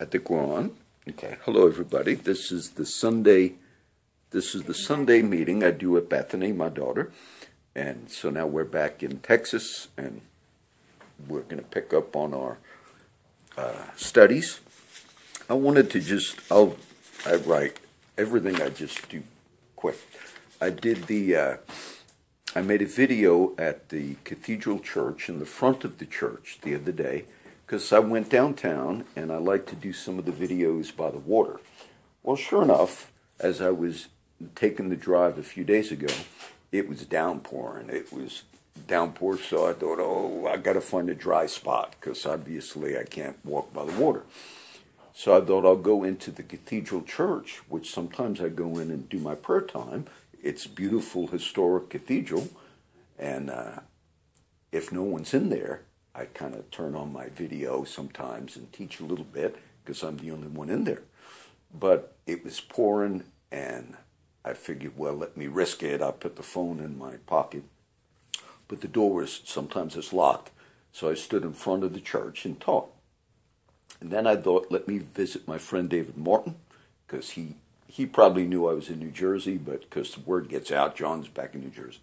I think we're on. Okay. Hello, everybody. This is the Sunday meeting I do at Bethany, my daughter. And so now we're back in Texas, and we're going to pick up on our studies. I wanted to just, I write everything I just do quick. I made a video at the Cathedral Church in the front of the church the other day, because I went downtown and I like to do some of the videos by the water. Well, sure enough, as I was taking the drive a few days ago, it was downpouring. It was downpour, so I thought, oh, I got to find a dry spot because obviously I can't walk by the water. So I thought I'll go into the Cathedral Church, which sometimes I go in and do my prayer time. It's a beautiful historic cathedral, and if no one's in there, I kind of turn on my video sometimes and teach a little bit because I'm the only one in there. But it was pouring, and I figured, well, let me risk it. I put the phone in my pocket, but the door was sometimes it's locked, so I stood in front of the church and talked. And then I thought, let me visit my friend David Morton, because he probably knew I was in New Jersey, but because the word gets out, John's back in New Jersey.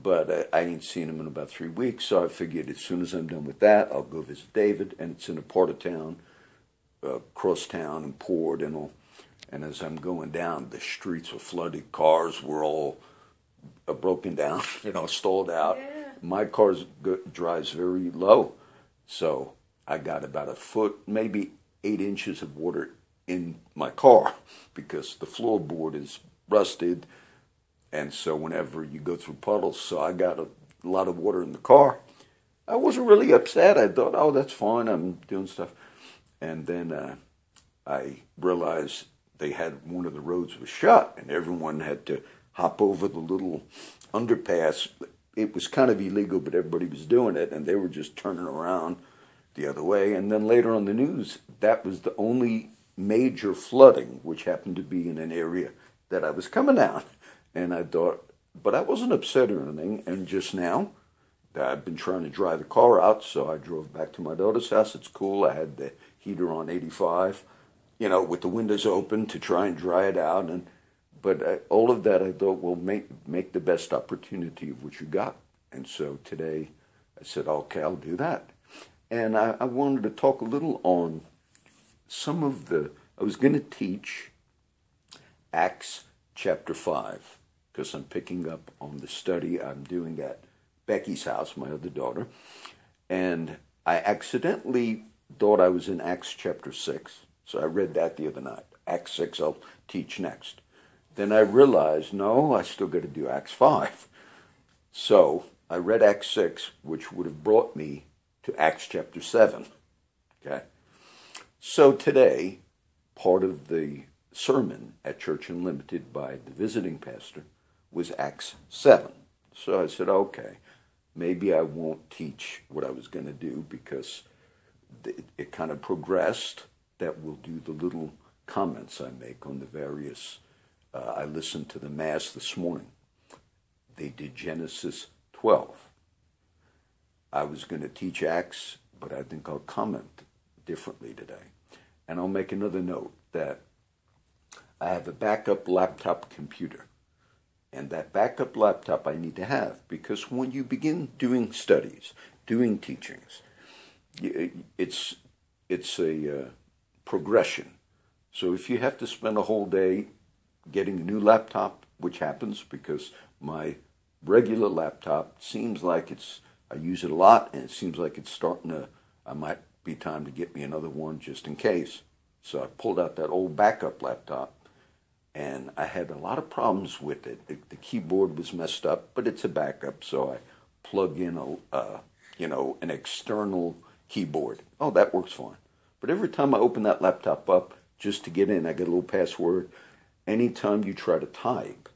But I ain't seen him in about 3 weeks, so I figured as soon as I'm done with that, I'll go visit David, and it's in a part of town, across town, and poured and all. And as I'm going down, the streets were flooded, cars were all broken down, you know, stalled out. Yeah. My car drives very low, so I got about a foot, maybe 8 inches of water in my car because the floorboard is rusted, and so whenever you go through puddles, so I got a lot of water in the car. I wasn't really upset. I thought, oh, that's fine, I'm doing stuff. And then I realized they had one of the roads was shut, and everyone had to hop over the little underpass. It was kind of illegal, but everybody was doing it, and they were just turning around the other way. And then later on the news, that was the only major flooding, which happened to be in an area that I was coming out. And I thought, but I wasn't upset or anything. And just now, I've been trying to dry the car out, so I drove back to my daughter's house. It's cool. I had the heater on 85, you know, with the windows open to try and dry it out. And but all of that, I thought, well, make the best opportunity of what you got. And so today, I said, okay, I'll do that. And I wanted to talk a little on some of the, I was going to teach Acts chapter 5, because I'm picking up on the study I'm doing at Becky's house, my other daughter, and I accidentally thought I was in Acts chapter 6, so I read that the other night. Acts 6 I'll teach next. Then I realized, no, I still got to do Acts 5. So I read Acts 6, which would have brought me to Acts chapter 7, okay? So today, part of the sermon at Church Unlimited by the visiting pastor was Acts 7. So I said, okay, maybe I won't teach what I was going to do because it kind of progressed, that we'll do the little comments I make on the various, I listened to the Mass this morning. They did Genesis 12. I was going to teach Acts, but I think I'll comment differently today. And I'll make another note that I have a backup laptop computer. And that backup laptop I need to have, because when you begin doing studies, doing teachings, it's a progression. So if you have to spend a whole day getting a new laptop, which happens because my regular laptop seems like it's, I use it a lot, and it seems like it's starting to, I might be time to get me another one just in case. So I pulled out that old backup laptop, and I had a lot of problems with it. The keyboard was messed up, but it's a backup, so I plug in a, you know, an external keyboard. Oh, that works fine. But every time I open that laptop up, just to get in, I get a little password. Anytime you try to type,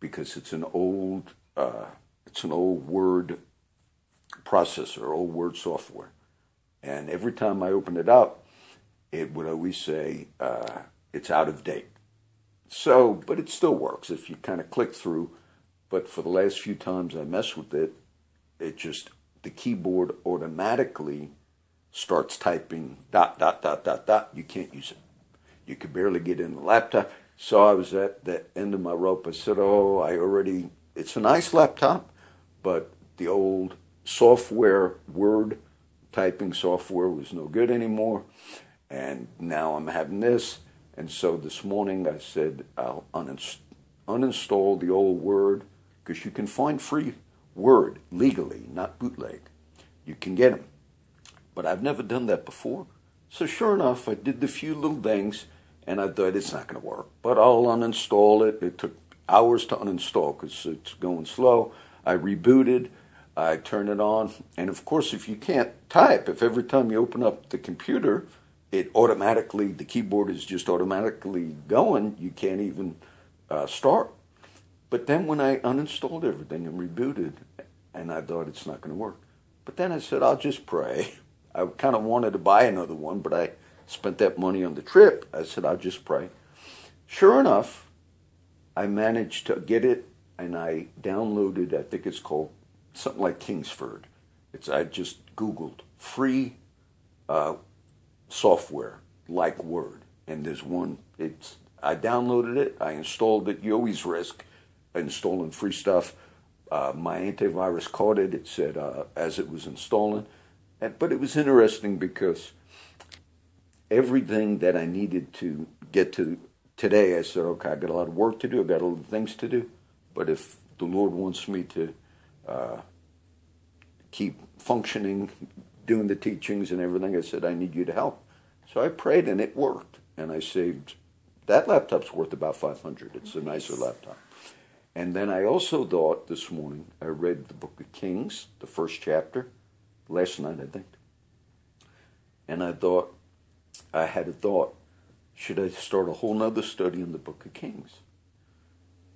because it's an old word processor, old word software. And every time I opened it up, it would always say, it's out of date. So, but it still works if you kind of click through. But for the last few times I messed with it, it just, the keyboard automatically starts typing ... you can't use it. You could barely get in the laptop. So I was at the end of my rope. I said, oh, it's a nice laptop, but the old software, word typing software was no good anymore. And now I'm having this. And so this morning I said, I'll uninstall the old Word, because you can find free Word legally, not bootleg. You can get them. But I've never done that before. So sure enough, I did the few little things, and I thought, it's not going to work. But I'll uninstall it. It took hours to uninstall because it's going slow. I rebooted. I turned it on. And, of course, if you can't type, if every time you open up the computer, it automatically, the keyboard is just automatically going, you can't even start. But then when I uninstalled everything and rebooted, and I thought it's not going to work. But then I said, I'll just pray. I kind of wanted to buy another one, but I spent that money on the trip. I said, I'll just pray. Sure enough, I managed to get it, and I downloaded, I think it's called something like Kingsford. I just Googled free software like Word, and there's one. I downloaded it, I installed it. You always risk installing free stuff. My antivirus caught it. It said as it was installing, but it was interesting because everything that I needed to get to today, I said, okay, I got a lot of work to do, I got a lot of things to do, but if the Lord wants me to keep functioning, doing the teachings and everything, I said, I need you to help. So I prayed, and it worked, and I saved. That laptop's worth about $500. It's a nicer laptop. And then I also thought this morning, I read the book of Kings, the first chapter, last night, I think. And I thought, I had a thought, should I start a whole nother study in the book of Kings?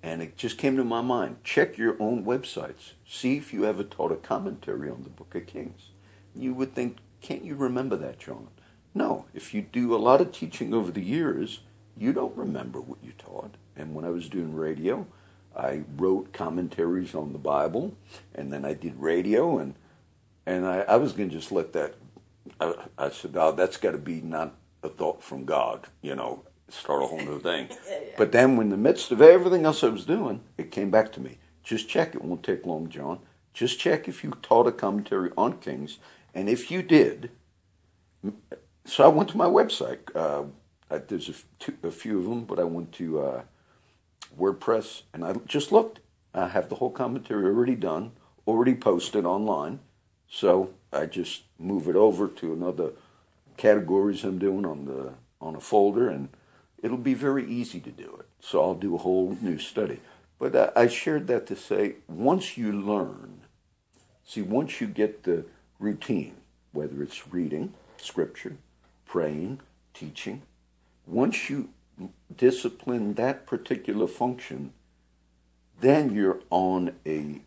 And it just came to my mind, check your own websites. See if you ever taught a commentary on the book of Kings. You would think, can't you remember that, John? No. If you do a lot of teaching over the years, you don't remember what you taught. And when I was doing radio, I wrote commentaries on the Bible, and then I did radio, and I was going to just let that, I said, oh, that's got to be not a thought from God, you know, start a whole new thing. But then in the midst of everything else I was doing, it came back to me. Just check. It won't take long, John. Just check if you taught a commentary on Kings. And if you did, so I went to my website. There's a few of them, but I went to WordPress, and I just looked. I have the whole commentary already done, already posted online. So I just move it over to another categories I'm doing on a folder, and it'll be very easy to do it. So I'll do a whole new study. But I shared that to say, once you learn, see, once you get the routine, whether it's reading Scripture, praying, teaching, once you discipline that particular function, then you're on a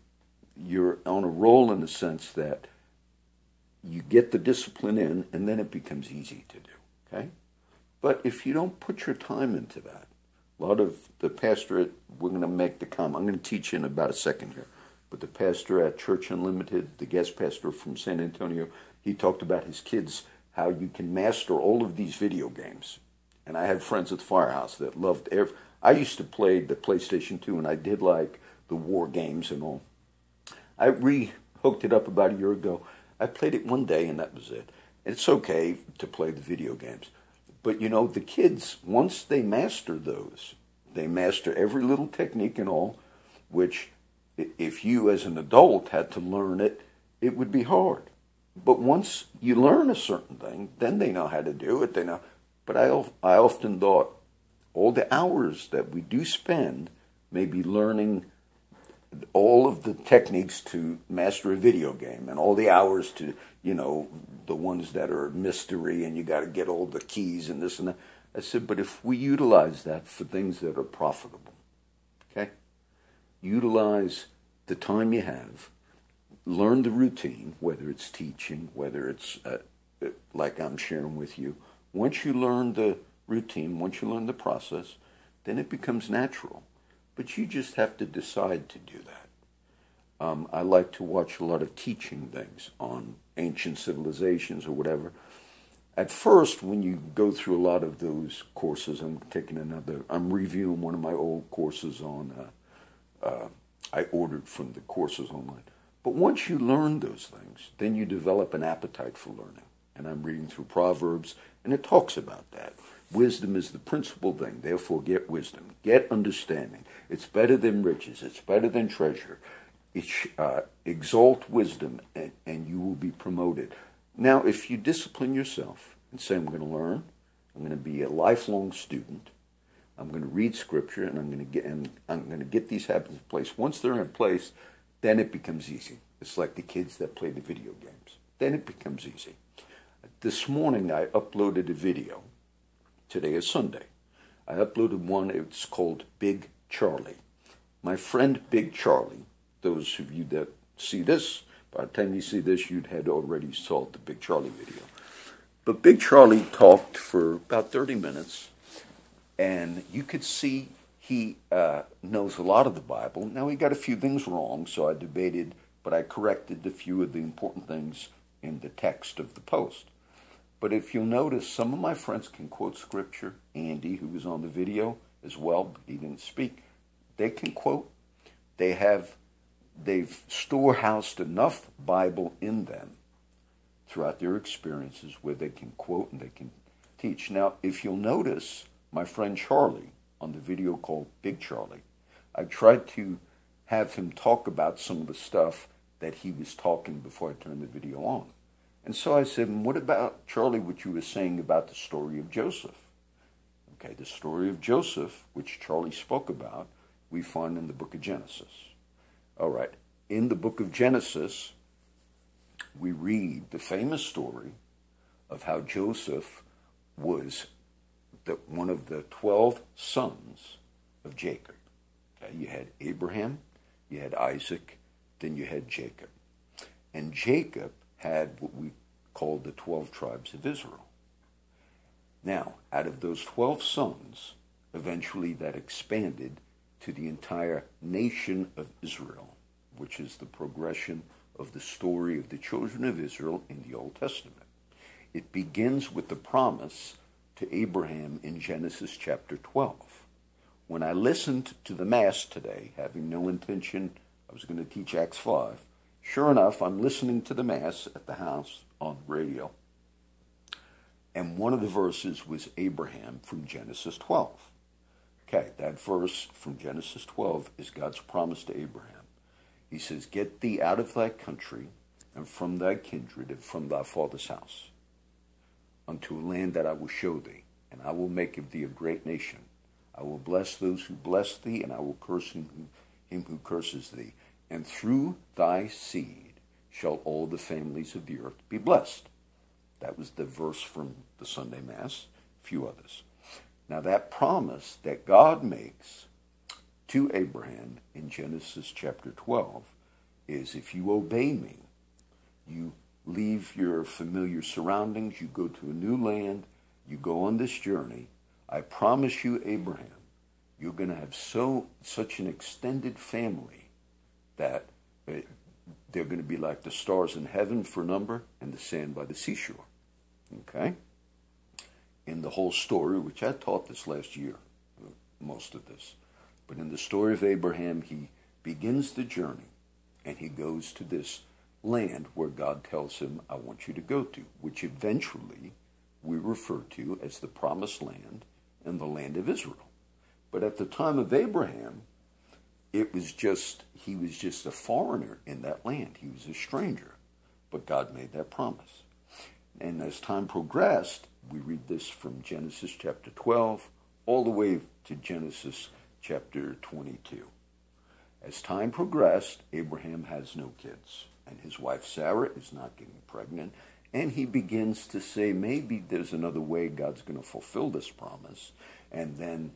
roll, in the sense that you get the discipline in, and then it becomes easy to do, okay? But if you don't put your time into that, a lot of the pastorate, we're going to make the comment. I'm going to teach in about a second here. But the pastor at Church Unlimited, the guest pastor from San Antonio, he talked about his kids, how you can master all of these video games. And I had friends at the Firehouse that loved I used to play the PlayStation 2, and I did like the war games and all. I re-hooked it up about a year ago. I played it one day, and that was it. It's okay to play the video games. But, you know, the kids, once they master those, they master every little technique and all, which if you as an adult had to learn it, it would be hard. But once you learn a certain thing, then they know how to do it. They know. But I often thought all the hours that we do spend maybe learning all of the techniques to master a video game, and all the hours to, you know, the ones that are mystery, and you got to get all the keys and this and that. I said, but if we utilize that for things that are profitable, okay? Utilize the time you have. Learn the routine, whether it's teaching, whether it's like I'm sharing with you. Once you learn the routine, once you learn the process, then it becomes natural. But you just have to decide to do that. I like to watch a lot of teaching things on ancient civilizations or whatever, at first, when you go through a lot of those courses, I'm reviewing one of my old courses on, I ordered from the courses online. But once you learn those things, then you develop an appetite for learning. And I'm reading through Proverbs, and it talks about that. Wisdom is the principal thing, therefore get wisdom. Get understanding. It's better than riches. It's better than treasure. Exalt wisdom, and you will be promoted. Now, if you discipline yourself and say, I'm going to learn, I'm going to be a lifelong student, I'm going to read Scripture, and I'm going to get these habits in place. Once they're in place, then it becomes easy. It's like the kids that play the video games. Then it becomes easy. This morning, I uploaded a video. Today is Sunday. I uploaded one. It's called Big Charlie. My friend Big Charlie, those of you that see this, by the time you see this, you'd had already saw the Big Charlie video. But Big Charlie talked for about 30 minutes, and you could see he knows a lot of the Bible. Now, he got a few things wrong, so I debated, but I corrected a few of the important things in the text of the post. But if you'll notice, some of my friends can quote Scripture. Andy, who was on the video as well, but he didn't speak, they can quote. They've storehoused enough Bible in them throughout their experiences where they can quote and they can teach. Now, if you'll notice, my friend Charlie, on the video called Big Charlie, I tried to have him talk about some of the stuff that he was talking before I turned the video on. And so I said, what about, Charlie, what you were saying about the story of Joseph? Okay, the story of Joseph, which Charlie spoke about, we find in the book of Genesis. All right, in the book of Genesis, we read the famous story of how Joseph was one of the 12 sons of Jacob. Okay, you had Abraham, you had Isaac, then you had Jacob. And Jacob had what we call the 12 tribes of Israel. Now, out of those 12 sons, eventually that expanded to the entire nation of Israel, which is the progression of the story of the children of Israel in the Old Testament. It begins with the promise to Abraham in Genesis chapter 12. When I listened to the Mass today, having no intention, I was going to teach Acts 5. Sure enough, I'm listening to the Mass at the house on the radio, and one of the verses was Abraham from Genesis 12. Okay, that verse from Genesis 12 is God's promise to Abraham. He says, get thee out of thy country, and from thy kindred, and from thy father's house, unto a land that I will show thee, and I will make of thee a great nation. I will bless those who bless thee, and I will curse him who curses thee. And through thy seed shall all the families of the earth be blessed. That was the verse from the Sunday Mass, a few others. Now, that promise that God makes to Abraham in Genesis chapter 12 is, if you obey me, you leave your familiar surroundings, you go to a new land, you go on this journey, I promise you, Abraham, you're going to have such an extended family that they're going to be like the stars in heaven for number and the sand by the seashore. Okay? In the whole story, which I taught this last year, most of this. But in the story of Abraham, he begins the journey, and he goes to this land where God tells him, I want you to go to, which eventually we refer to as the Promised Land and the land of Israel. But at the time of Abraham, he was just a foreigner in that land. He was a stranger, but God made that promise. And as time progressed, we read this from Genesis chapter 12 all the way to Genesis chapter 22. As time progressed, Abraham has no kids, and his wife Sarah is not getting pregnant, and he begins to say, maybe there's another way God's going to fulfill this promise. And then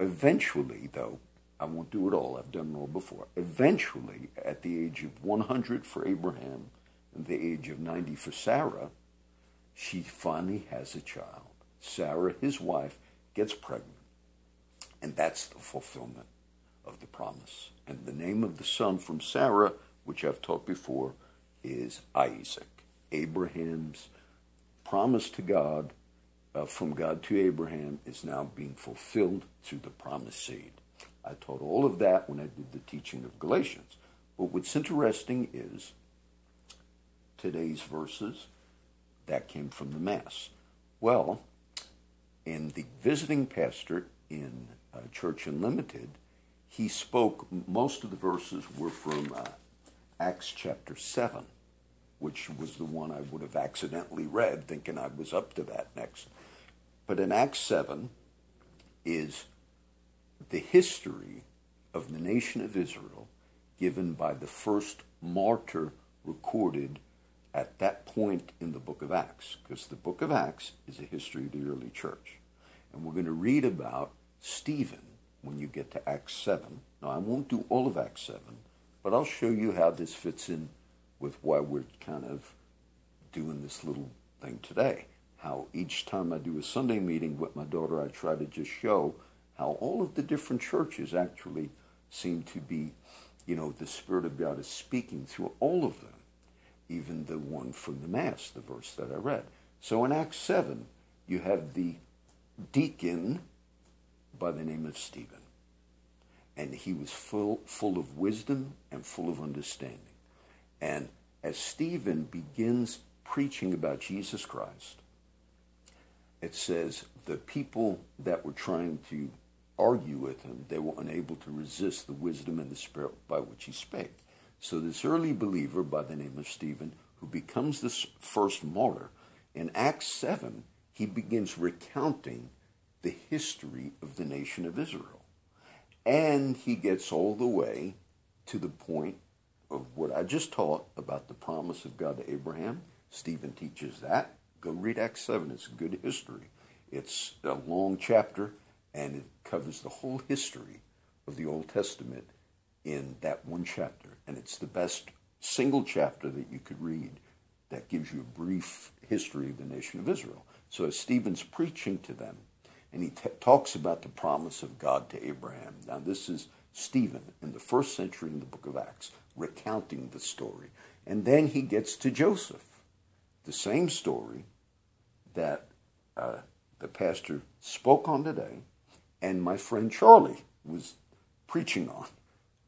eventually, though, I won't do it all, I've done it all before, eventually, at the age of 100 for Abraham and the age of 90 for Sarah, she finally has a child. Sarah, his wife, gets pregnant. And that's the fulfillment of the promise. And the name of the son from Sarah, which I've taught before, is Isaac, Abraham's promise to God, from God to Abraham, is now being fulfilled through the promised seed. I taught all of that when I did the teaching of Galatians. But what's interesting is today's verses, that came from the Mass. Well, in the visiting pastor in Church Unlimited, he spoke, most of the verses were from Acts chapter 7, which was the one I would have accidentally read, thinking I was up to that next. But in Acts 7 is the history of the nation of Israel given by the first martyr recorded at that point in the book of Acts, because the book of Acts is a history of the early church. And we're going to read about Stephen when you get to Acts 7. Now, I won't do all of Acts 7, but I'll show you how this fits in with why we're kind of doing this little thing today. How each time I do a Sunday meeting with my daughter, I try to just show how all of the different churches actually seem to be, you know, the Spirit of God is speaking through all of them, even the one from the Mass, the verse that I read. So in Acts 7, you have the deacon by the name of Stephen. And he was full of wisdom and full of understanding. And as Stephen begins preaching about Jesus Christ, it says the people that were trying to argue with him, they were unable to resist the wisdom and the Spirit by which he spake. So this early believer by the name of Stephen, who becomes this first martyr, in Acts 7, he begins recounting the history of the nation of Israel. And he gets all the way to the point of what I just taught about the promise of God to Abraham. Stephen teaches that. Go read Acts 7. It's a good history. It's a long chapter, and it covers the whole history of the Old Testament in that one chapter, and it's the best single chapter that you could read that gives you a brief history of the nation of Israel. So as Stephen's preaching to them, and he talks about the promise of God to Abraham. Now this is Stephen in the first century in the book of Acts, recounting the story. And then he gets to Joseph, the same story that the pastor spoke on today, and my friend Charlie was preaching on,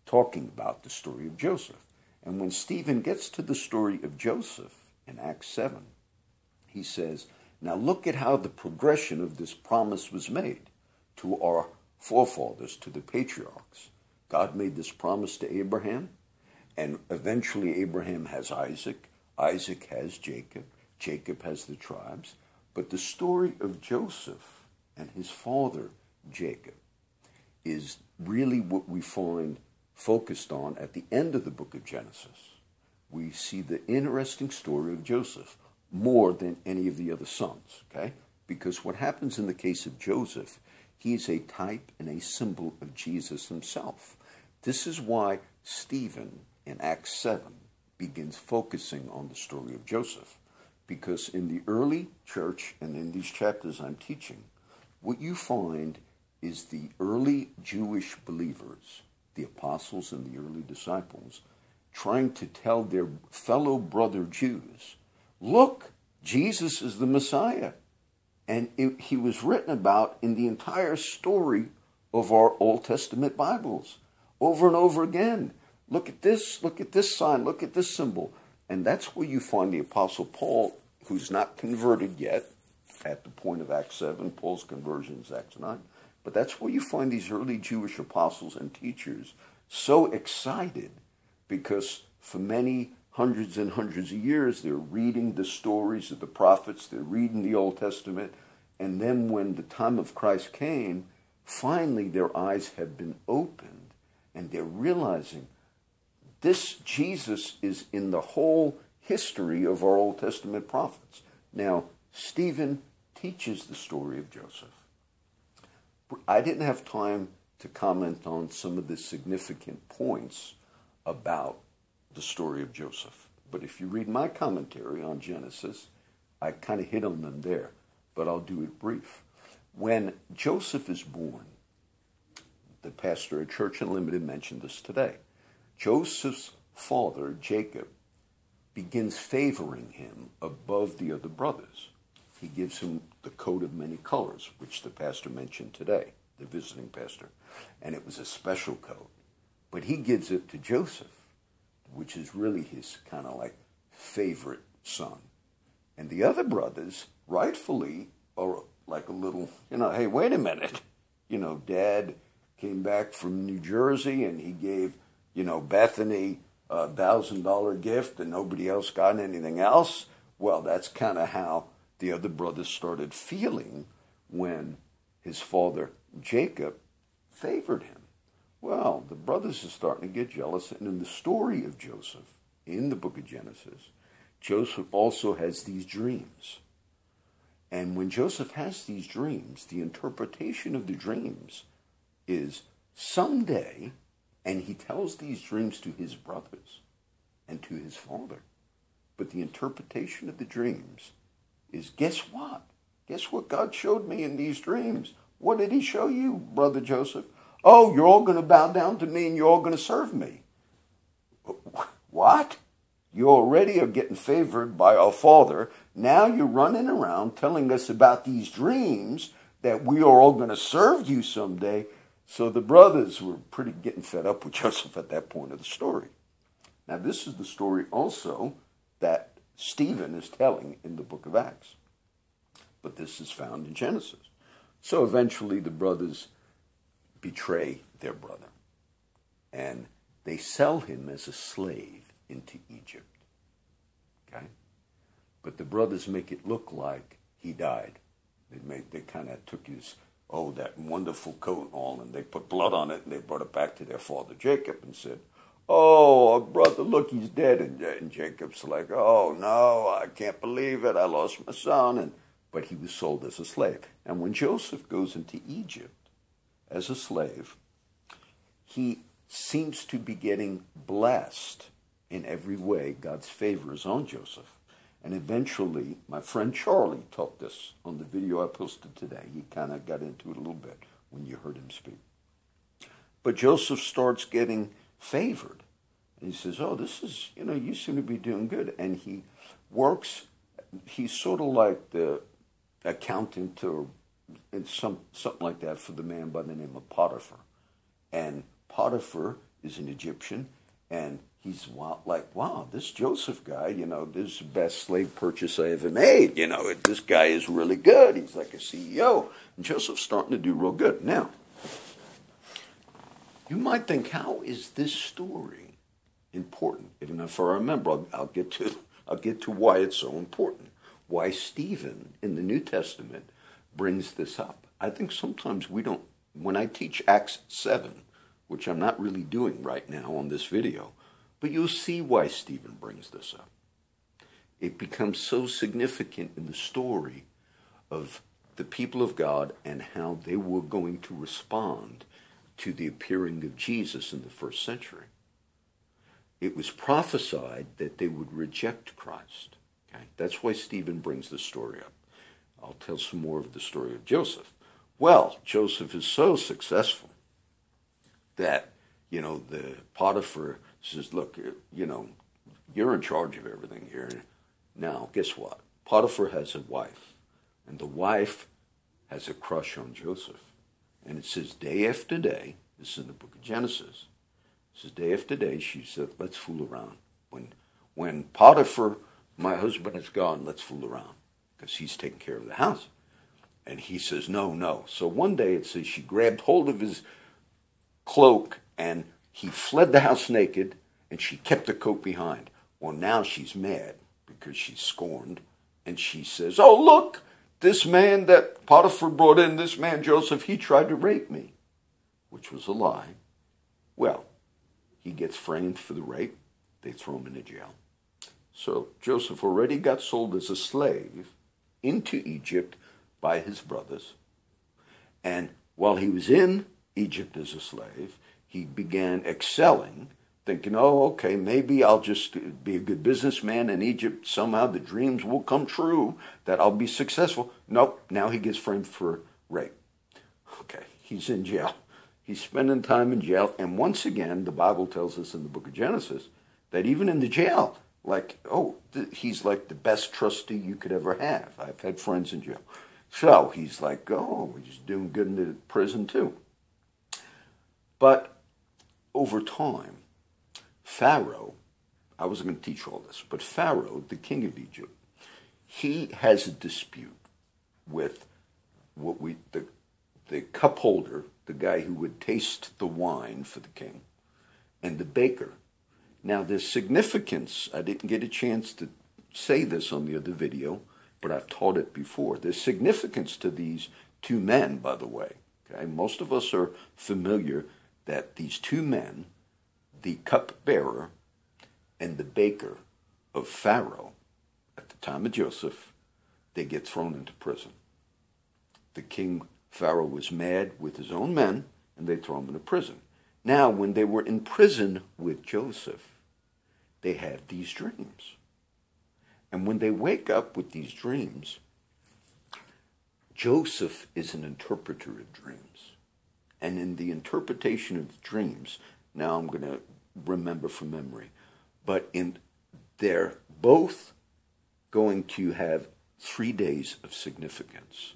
talking about the story of Joseph. And when Stephen gets to the story of Joseph in Acts 7, he says, now look at how the progression of this promise was made to our forefathers, to the patriarchs. God made this promise to Abraham, and eventually Abraham has Isaac, Isaac has Jacob, Jacob has the tribes. But the story of Joseph and his father, Jacob, is really what we find focused on at the end of the book of Genesis. We see the interesting story of Joseph more than any of the other sons, okay? Because what happens in the case of Joseph, he is a type and a symbol of Jesus himself. This is why Stephen in Acts 7 begins focusing on the story of Joseph, because in the early church and in these chapters I'm teaching, what you find is the early Jewish believers, the apostles and the early disciples, trying to tell their fellow brother Jews, look, Jesus is the Messiah. And he was written about in the entire story of our Old Testament Bibles, over and over again. Look at this sign, look at this symbol. And that's where you find the Apostle Paul, who's not converted yet, at the point of Acts 7, Paul's conversion is Acts 9. But that's where you find these early Jewish apostles and teachers so excited, because for many hundreds and hundreds of years, they're reading the stories of the prophets, they're reading the Old Testament, and then when the time of Christ came, finally their eyes have been opened, and they're realizing this Jesus is in the whole history of our Old Testament prophets. Now, Stephen teaches the story of Joseph. I didn't have time to comment on some of the significant points about the story of Joseph. But if you read my commentary on Genesis, I kind of hit on them there, but I'll do it brief. When Joseph is born, the pastor at Church Unlimited mentioned this today, Joseph's father, Jacob, begins favoring him above the other brothers. he gives him the coat of many colors, which the pastor mentioned today, the visiting pastor. And it was a special coat. But he gives it to Joseph, which is really his kind of like favorite son. And the other brothers, rightfully, are like a little, you know, hey, wait a minute. You know, Dad came back from New Jersey and he gave, you know, Bethany a $1,000 gift and nobody else got anything else. Well, that's kind of how the other brothers started feeling when his father, Jacob, favored him. Well, the brothers are starting to get jealous. And in the story of Joseph, in the book of Genesis, Joseph also has these dreams. And when Joseph has these dreams, the interpretation of the dreams is someday, and he tells these dreams to his brothers and to his father. But the interpretation of the dreams is, guess what? Guess what God showed me in these dreams? What did he show you, Brother Joseph? Oh, you're all going to bow down to me and you're all going to serve me. What? You already are getting favored by our father. Now you're running around telling us about these dreams that we are all going to serve you someday. So the brothers were pretty getting fed up with Joseph at that point of the story. Now this is the story also that Stephen is telling in the book of Acts. But this is found in Genesis. So eventually the brothers betray their brother. And they sell him as a slave into Egypt. Okay? But the brothers make it look like he died. They kind of took his, oh, that wonderful coat and all, and they put blood on it, and they brought it back to their father Jacob and said, oh, our brother, look, he's dead. And Jacob's like, oh, no, I can't believe it. I lost my son. But he was sold as a slave. And when Joseph goes into Egypt as a slave, he seems to be getting blessed in every way. God's favor is on Joseph. And eventually, my friend Charlie taught this on the video I posted today. He kind of got into it a little bit when you heard him speak. But Joseph starts getting favored. And he says, oh, this is, you know, you seem to be doing good. And he works, he's sort of like the accountant or something like that for the man by the name of Potiphar. And Potiphar is an Egyptian, and he's like, wow, this Joseph guy, you know, this is the best slave purchase I ever made. You know, this guy is really good. He's like a CEO. And Joseph's starting to do real good. Now, you might think, how is this story important? And if I remember, I'll get to why it's so important. Why Stephen in the New Testament brings this up. I think sometimes we don't, when I teach Acts 7, which I'm not really doing right now on this video, but you'll see why Stephen brings this up. It becomes so significant in the story of the people of God and how they were going to respond to the appearing of Jesus in the first century. It was prophesied that they would reject Christ. Okay? That's why Stephen brings this story up. I'll tell some more of the story of Joseph. Well, Joseph is so successful that, you know, the Potiphar says, look, you know, you're in charge of everything here. Now, guess what? Potiphar has a wife, and the wife has a crush on Joseph. And it says day after day, this is in the book of Genesis, it says day after day, she said, let's fool around. When Potiphar, my husband is gone, let's fool around, because he's taking care of the house. And he says, no, no. So one day it says she grabbed hold of his cloak, and he fled the house naked, and she kept the coat behind. Well, now she's mad because she's scorned, and she says, oh, look, this man that Potiphar brought in, this man Joseph, he tried to rape me, which was a lie. Well, he gets framed for the rape. They throw him into jail. So Joseph already got sold as a slave into Egypt by his brothers. And while he was in Egypt as a slave, he began excelling, thinking, oh, okay, maybe I'll just be a good businessman in Egypt. Somehow the dreams will come true that I'll be successful. Nope, now he gets framed for rape. Okay, he's in jail. He's spending time in jail. And once again, the Bible tells us in the book of Genesis that even in the jail, like, oh, he's like the best trustee you could ever have. I've had friends in jail. So he's like, oh, we're just doing good in the prison too. But over time, Pharaoh, I wasn't going to teach all this, but Pharaoh, the king of Egypt, he has a dispute with what we the cup holder, the guy who would taste the wine for the king, and the baker. Now, there's significance. I didn't get a chance to say this on the other video, but I've taught it before. There's significance to these two men, by the way. Okay? Most of us are familiar that these two men, the cupbearer and the baker of Pharaoh, at the time of Joseph, they get thrown into prison. The king, Pharaoh, was mad with his own men, and they throw him into prison. Now, when they were in prison with Joseph, they had these dreams. And when they wake up with these dreams, Joseph is an interpreter of dreams. And in the interpretation of dreams, now I'm going to remember from memory, but they're both going to have 3 days of significance.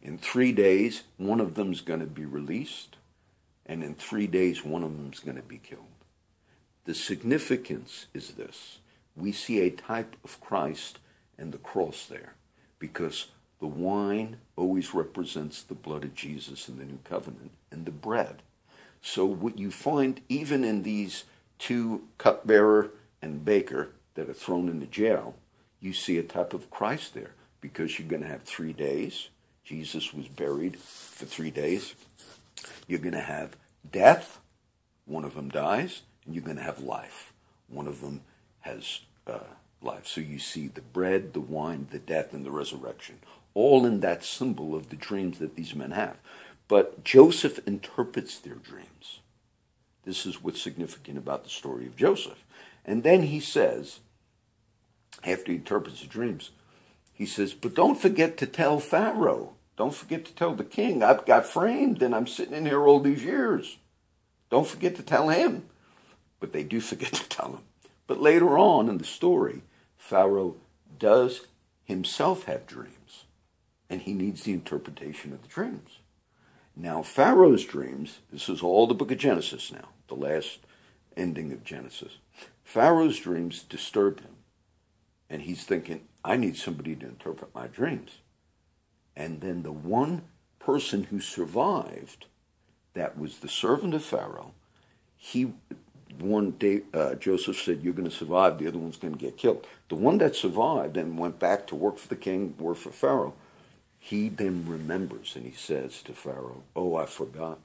In 3 days, one of them's going to be released. And in 3 days, one of them is going to be killed. The significance is this. We see a type of Christ and the cross there, because the wine always represents the blood of Jesus in the New Covenant, and the bread. So what you find even in these two, cupbearer and baker, that are thrown into jail, you see a type of Christ there, because you're going to have 3 days. Jesus was buried for 3 days. You're going to have death, one of them dies, and you're going to have life. One of them has life. So you see the bread, the wine, the death, and the resurrection, all in that symbol of the dreams that these men have. But Joseph interprets their dreams. This is what's significant about the story of Joseph. And then he says, after he interprets the dreams, he says, but don't forget to tell Pharaoh. Don't forget to tell the king, I've got framed and I'm sitting in here all these years. Don't forget to tell him. But they do forget to tell him. But later on in the story, Pharaoh does himself have dreams, and he needs the interpretation of the dreams. Now, Pharaoh's dreams, this is all the book of Genesis now, the last ending of Genesis. Pharaoh's dreams disturbed him, and he's thinking, I need somebody to interpret my dreams. And then the one person who survived, that was the servant of Pharaoh, he, one day, Joseph said, you're going to survive, the other one's going to get killed. The one that survived and went back to work for the king, work for Pharaoh, he then remembers, and he says to Pharaoh, oh, I forgot.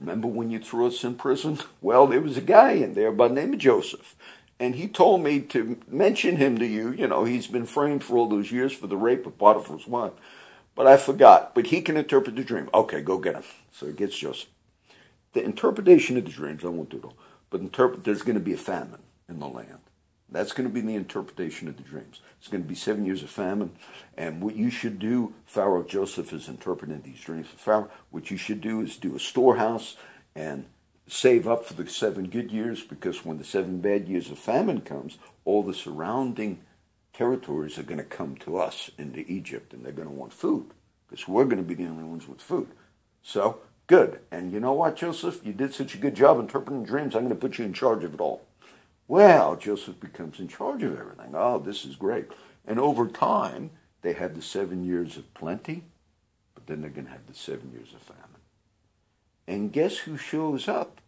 Remember when you threw us in prison? Well, there was a guy in there by the name of Joseph, and he told me to mention him to you. You know, he's been framed for all those years for the rape of Potiphar's wife. But I forgot. But he can interpret the dream. Okay, go get him. So he gets Joseph. The interpretation of the dreams, I won't do it all, but there's going to be a famine in the land. That's going to be the interpretation of the dreams. It's going to be 7 years of famine. And what you should do, Pharaoh, Joseph is interpreting these dreams for Pharaoh. What you should do is do a storehouse and save up for the 7 good years, because when the 7 bad years of famine comes, all the surrounding territories are going to come to us into Egypt, and they're going to want food, because we're going to be the only ones with food. So, good. And you know what, Joseph? You did such a good job interpreting dreams, I'm going to put you in charge of it all. Well, Joseph becomes in charge of everything. Oh, this is great. And over time, they have the 7 years of plenty, but then they're going to have the 7 years of famine. And guess who shows up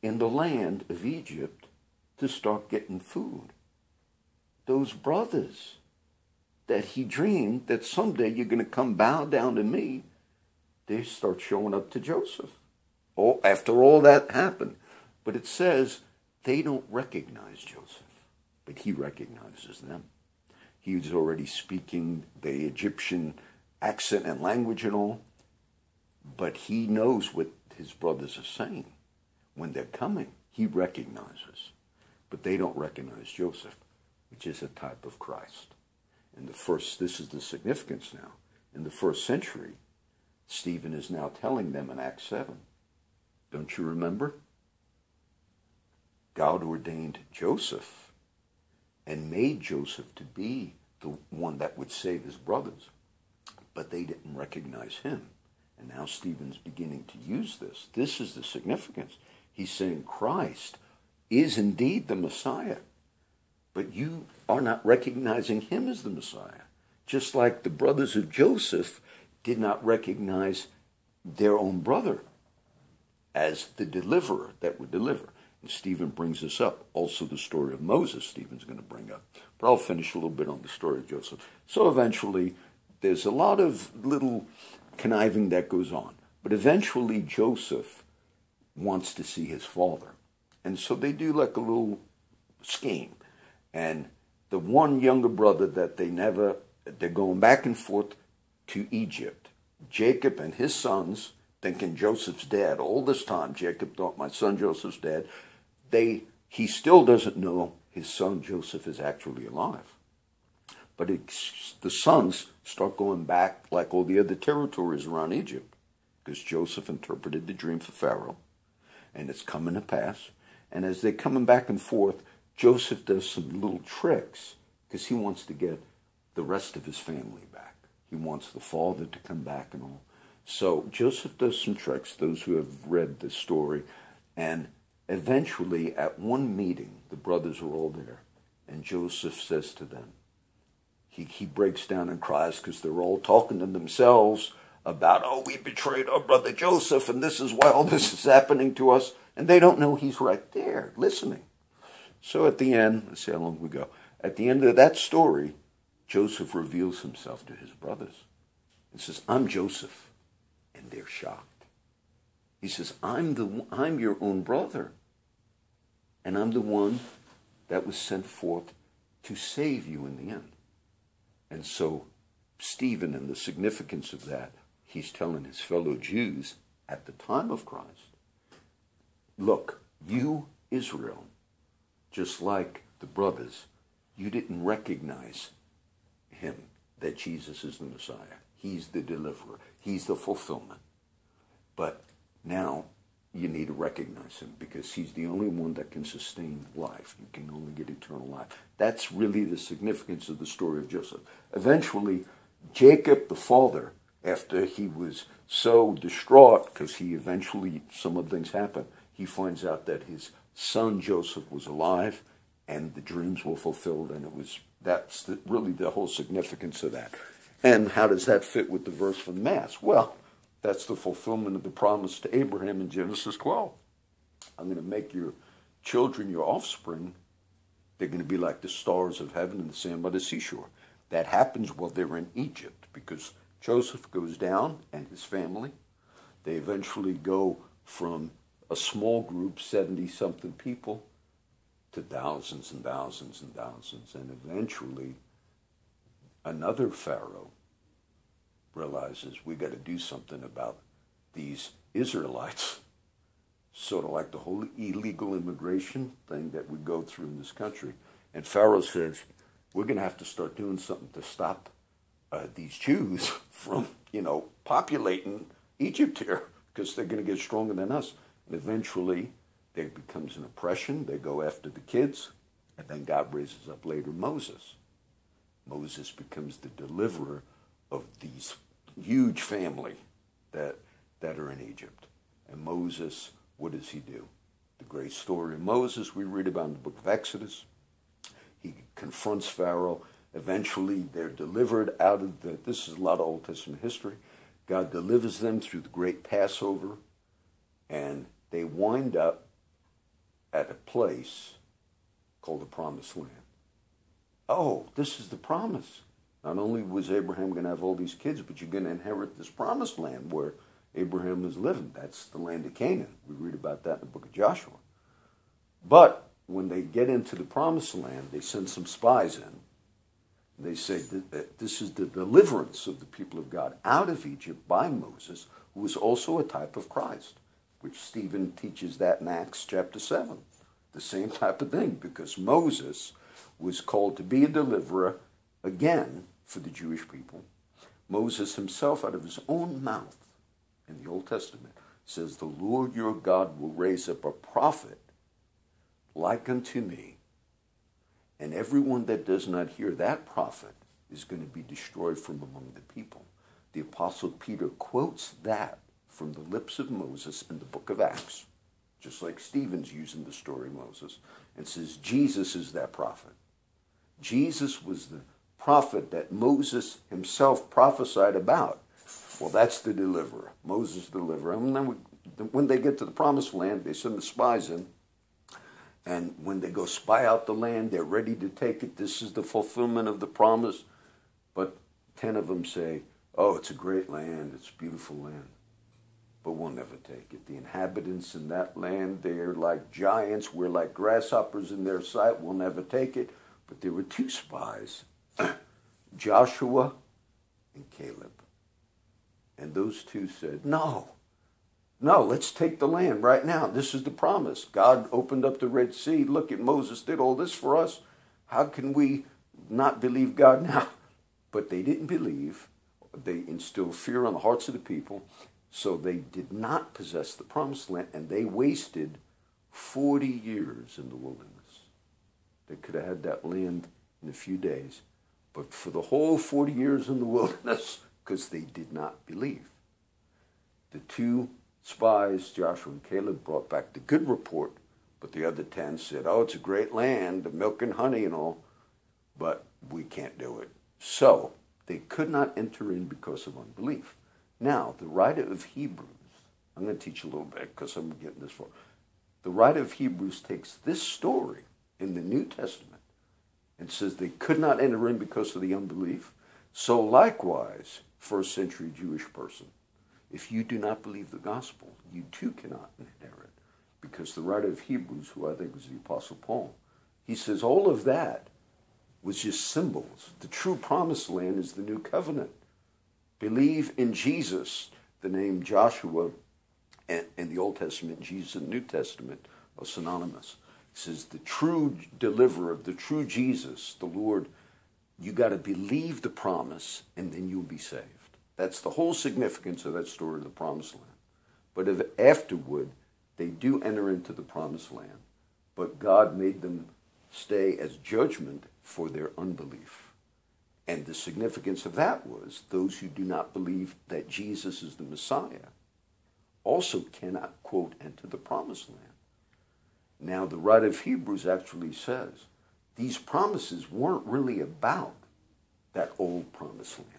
in the land of Egypt to start getting food? Those brothers that he dreamed that someday you're going to come bow down to me, they start showing up to Joseph. Oh, after all that happened. But it says they don't recognize Joseph, but he recognizes them. He was already speaking the Egyptian accent and language and all, but he knows what his brothers are saying. When they're coming, he recognizes, but they don't recognize Joseph, which is a type of Christ. In the first, this is the significance now. In the first century, Stephen is now telling them in Acts 7, don't you remember? God ordained Joseph and made Joseph to be the one that would save his brothers, but they didn't recognize him. And now Stephen's beginning to use this. This is the significance. He's saying Christ is indeed the Messiah, but you are not recognizing him as the Messiah. Just like the brothers of Joseph did not recognize their own brother as the deliverer that would deliver. And Stephen brings this up. Also the story of Moses Stephen's going to bring up. But I'll finish a little bit on the story of Joseph. So eventually, there's a lot of little conniving that goes on. But eventually, Joseph wants to see his father. And so they do like a little scheme. And the one younger brother that they're going back and forth to Egypt. Jacob and his sons, thinking Joseph's dead. All this time, Jacob thought, my son Joseph's dead. He still doesn't know his son Joseph is actually alive. But the sons start going back like all the other territories around Egypt, because Joseph interpreted the dream for Pharaoh, and it's coming to pass. And as they're coming back and forth, Joseph does some little tricks, because he wants to get the rest of his family back. He wants the father to come back and all. So Joseph does some tricks, those who have read the story, and eventually at one meeting, the brothers are all there, and Joseph says to them, he breaks down and cries because they're all talking to themselves about, oh, we betrayed our brother Joseph, and this is why all this is happening to us, and they don't know he's right there listening. So at the end, let's see how long we go, at the end of that story, Joseph reveals himself to his brothers and says, I'm Joseph. And they're shocked. He says, I'm your own brother. And I'm the one that was sent forth to save you in the end. And so Stephen, and the significance of that, he's telling his fellow Jews at the time of Christ, look, you, Israel, just like the brothers, you didn't recognize him, that Jesus is the Messiah. He's the deliverer. He's the fulfillment. But now you need to recognize him, because he's the only one that can sustain life. You can only get eternal life. That's really the significance of the story of Joseph. Eventually, Jacob, the father, after he was so distraught, because he eventually, some of the things happen, he finds out that his son Joseph was alive, and the dreams were fulfilled, and really the whole significance of that. And how does that fit with the verse from Mass? Well, that's the fulfillment of the promise to Abraham in Genesis 12. I'm going to make your children your offspring. They're going to be like the stars of heaven and the sand by the seashore. That happens while they're in Egypt, because Joseph goes down and his family. They eventually go from a small group, 70-something people, to thousands and thousands and thousands. And eventually, another Pharaoh realizes we got to do something about these Israelites, sort of like the whole illegal immigration thing that we go through in this country. And Pharaoh says, we're going to have to start doing something to stop these Jews from, populating Egypt here, because they're going to get stronger than us. And eventually, there becomes an oppression. They go after the kids, and then God raises up later Moses. Moses becomes the deliverer of these huge family that are in Egypt. And Moses, what does he do? The great story of Moses we read about in the book of Exodus. He confronts Pharaoh. Eventually, they're delivered out of this is a lot of Old Testament history. God delivers them through the great Passover, and they wind up at a place called the Promised Land. Oh, this is the promise. Not only was Abraham going to have all these kids, but you're going to inherit this promised land where Abraham was living. That's the land of Canaan. We read about that in the book of Joshua. But when they get into the promised land, they send some spies in. They say that this is the deliverance of the people of God out of Egypt by Moses, who was also a type of Christ, which Stephen teaches that in Acts chapter 7. The same type of thing, because Moses was called to be a deliverer again for the Jewish people. Moses himself, out of his own mouth in the Old Testament, says, the Lord your God will raise up a prophet like unto me, And everyone that does not hear that prophet is going to be destroyed from among the people. The Apostle Peter quotes that from the lips of Moses in the book of Acts, just like Stephen's using the story of Moses, and says Jesus is that prophet. Jesus was the prophet that Moses himself prophesied about. Well, that's the deliverer, Moses' deliverer. And then when they get to the promised land, they send the spies in. And when they go spy out the land, they're ready to take it. This is the fulfillment of the promise. But 10 of them say, oh, it's a great land. It's a beautiful land. But we'll never take it. The inhabitants in that land, they're like giants. We're like grasshoppers in their sight. We'll never take it. But there were two spies, Joshua and Caleb. And those two said, no, let's take the land right now. This is the promise. God opened up the Red Sea. Look at Moses did all this for us. How can we not believe God now? But they didn't believe. They instilled fear on the hearts of the people. So they did not possess the promised land, and they wasted 40 years in the wilderness. They could have had that land in a few days. But for the whole 40 years in the wilderness, because they did not believe. The two spies, Joshua and Caleb, brought back the good report, but the other 10 said, oh, it's a great land, the milk and honey and all, but we can't do it. So they could not enter in because of unbelief. Now, the writer of Hebrews, I'm going to teach a little bit because I'm getting this far. The writer of Hebrews takes this story in the New Testament and says they could not enter in because of the unbelief. So likewise, first century Jewish person, if you do not believe the gospel, you too cannot inherit. Because the writer of Hebrews, who I think was the Apostle Paul, he says all of that was just symbols. The true promised land is the new covenant. Believe in Jesus, the name Joshua in the Old Testament, Jesus in the New Testament are synonymous. He says the true deliverer, the true Jesus, the Lord, you got to believe the promise and then you'll be saved. That's the whole significance of that story of the promised land. But if afterward, they do enter into the promised land, but God made them stay as judgment for their unbelief. And the significance of that was those who do not believe that Jesus is the Messiah also cannot, quote, enter the promised land. Now, the writer of Hebrews actually says these promises weren't really about that old promised land.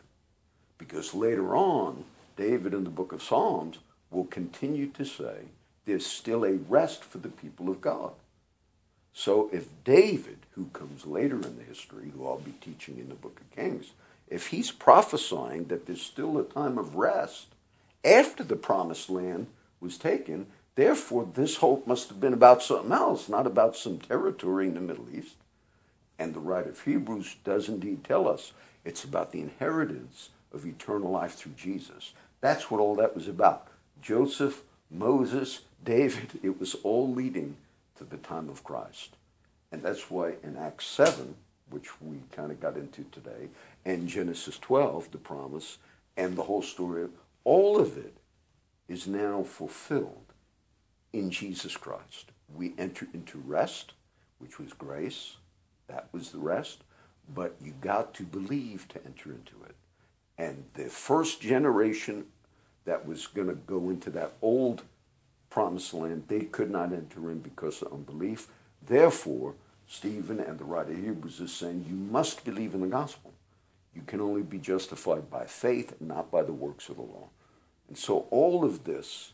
Because later on, David in the book of Psalms will continue to say there's still a rest for the people of God. So if David, who comes later in the history, who I'll be teaching in the book of Kings, if he's prophesying that there's still a time of rest after the promised land was taken, therefore this hope must have been about something else, not about some territory in the Middle East. And the writer of Hebrews does indeed tell us it's about the inheritance of eternal life through Jesus. That's what all that was about. Joseph, Moses, David, it was all leading to the time of Christ. And that's why in Acts 7, which we kind of got into today, and Genesis 12, the promise, and the whole story, all of it is now fulfilled in Jesus Christ. We enter into rest, which was grace. That was the rest. But you got to believe to enter into it. And the first generation that was going to go into that old promised land, they could not enter in because of unbelief. Therefore, Stephen and the writer of Hebrews is saying, you must believe in the gospel. You can only be justified by faith, not by the works of the law. And so all of this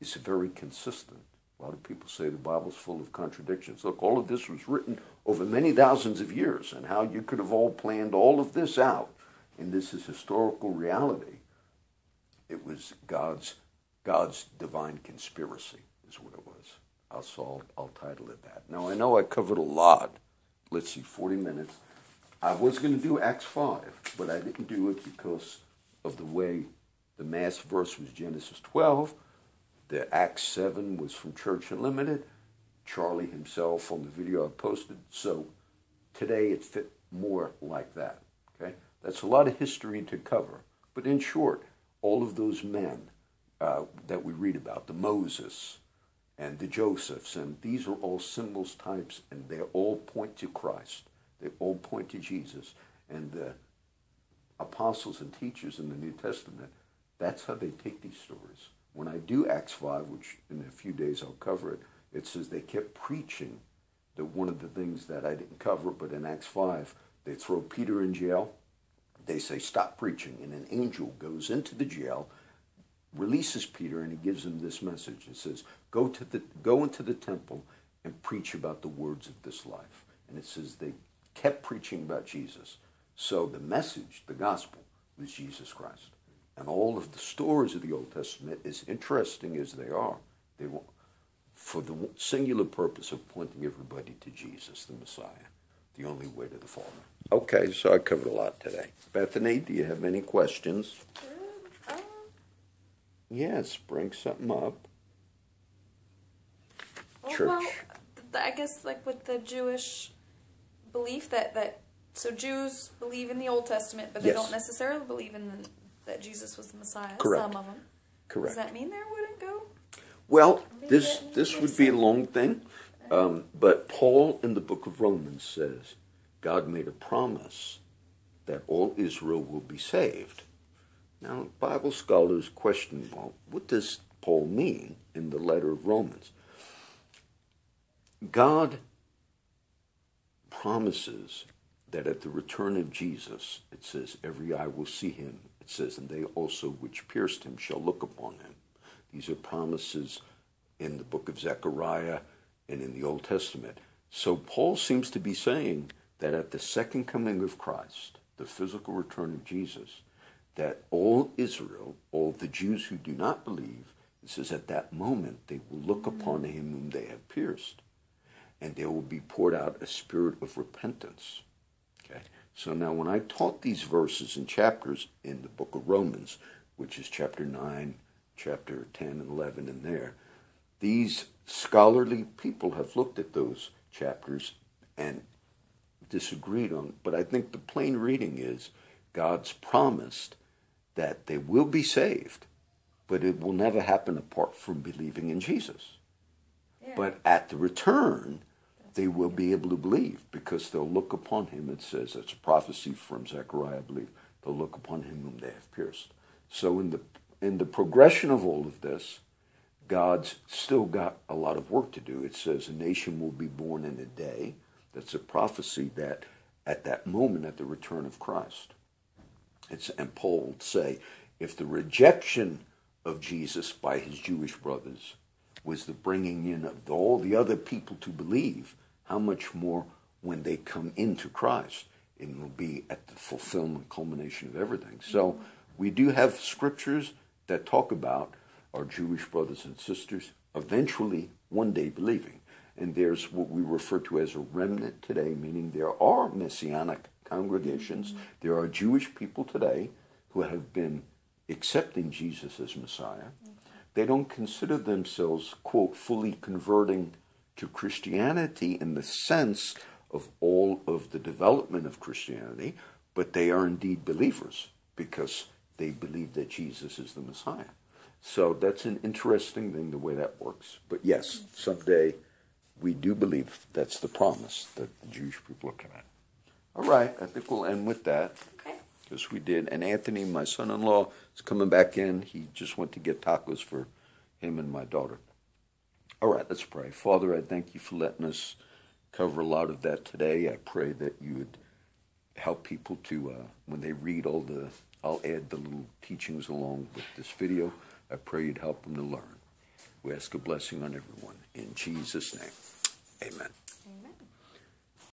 is very consistent. A lot of people say the Bible's full of contradictions. Look, all of this was written over many thousands of years, and how you could have all planned all of this out. And this is historical reality. It was God's divine conspiracy is what it was. I'll title it that. Now, I know I covered a lot. Let's see, 40 minutes. I was going to do Acts 5, but I didn't do it because of the way the mass verse was Genesis 12. The Acts 7 was from Church Unlimited. Charlie himself on the video I posted. So today it fit more like that, okay? That's a lot of history to cover. But in short, all of those men that we read about, the Moses and the Josephs, and these are all symbols, types, and they all point to Christ. They all point to Jesus. And the apostles and teachers in the New Testament, that's how they take these stories. When I do Acts 5, which in a few days I'll cover it, it says they kept preaching that one of the things that I didn't cover, but in Acts 5, they throw Peter in jail. They say, stop preaching. And an angel goes into the jail, releases Peter, and he gives him this message. It says, go into the temple and preach about the words of this life. And it says they kept preaching about Jesus. So the message, the gospel, was Jesus Christ. And all of the stories of the Old Testament, as interesting as they are, they were for the singular purpose of pointing everybody to Jesus, the Messiah, the only way to the Father. Okay, so I covered a lot today. Bethany, do you have any questions? Yes, bring something up. Church. Well, I guess like with the Jewish belief that so Jews believe in the Old Testament, but they don't necessarily believe in that Jesus was the Messiah. Correct. Some of them. Correct. Does that mean there wouldn't go? Well, this would be a long thing, but Paul in the book of Romans says God made a promise that all Israel will be saved. Now, Bible scholars question, well, what does Paul mean in the letter of Romans? God promises that at the return of Jesus, it says, every eye will see him. It says, and they also which pierced him shall look upon him. These are promises in the book of Zechariah and in the Old Testament. So Paul seems to be saying that at the second coming of Christ, the physical return of Jesus, that all Israel, all the Jews who do not believe, it says at that moment they will look upon him whom they have pierced, and there will be poured out a spirit of repentance. Okay. So now when I taught these verses and chapters in the book of Romans, which is chapter 9, chapter 10 and 11 in there, these scholarly people have looked at those chapters and disagreed on, but I think the plain reading is God's promised that they will be saved, but it will never happen apart from believing in Jesus. Yeah. But at the return, they will be able to believe because they'll look upon him. It says, that's a prophecy from Zechariah, I believe, they'll look upon him whom they have pierced. So in the progression of all of this, God's still got a lot of work to do. It says a nation will be born in a day. That's a prophecy that at that moment, at the return of Christ. And Paul would say, if the rejection of Jesus by his Jewish brothers was the bringing in of all the other people to believe, how much more when they come into Christ, it will be at the fulfillment, culmination of everything. So we do have scriptures that talk about our Jewish brothers and sisters eventually one day believing. And there's what we refer to as a remnant today, meaning there are Messianic congregations. There are Jewish people today who have been accepting Jesus as Messiah. They don't consider themselves, quote, fully converting to Christianity in the sense of all of the development of Christianity, but they are indeed believers because they believe that Jesus is the Messiah. So that's an interesting thing, the way that works. But yes, someday we do believe that's the promise that the Jewish people are coming. All right, I think we'll end with that. Okay. Because we did. And Anthony, my son-in-law, is coming back in. He just went to get tacos for him and my daughter. All right, let's pray. Father, I thank you for letting us cover a lot of that today. I pray that you would help people to, when they read all the, I'll add the little teachings along with this video. I pray you'd help them to learn. We ask a blessing on everyone. In Jesus' name, amen. Amen.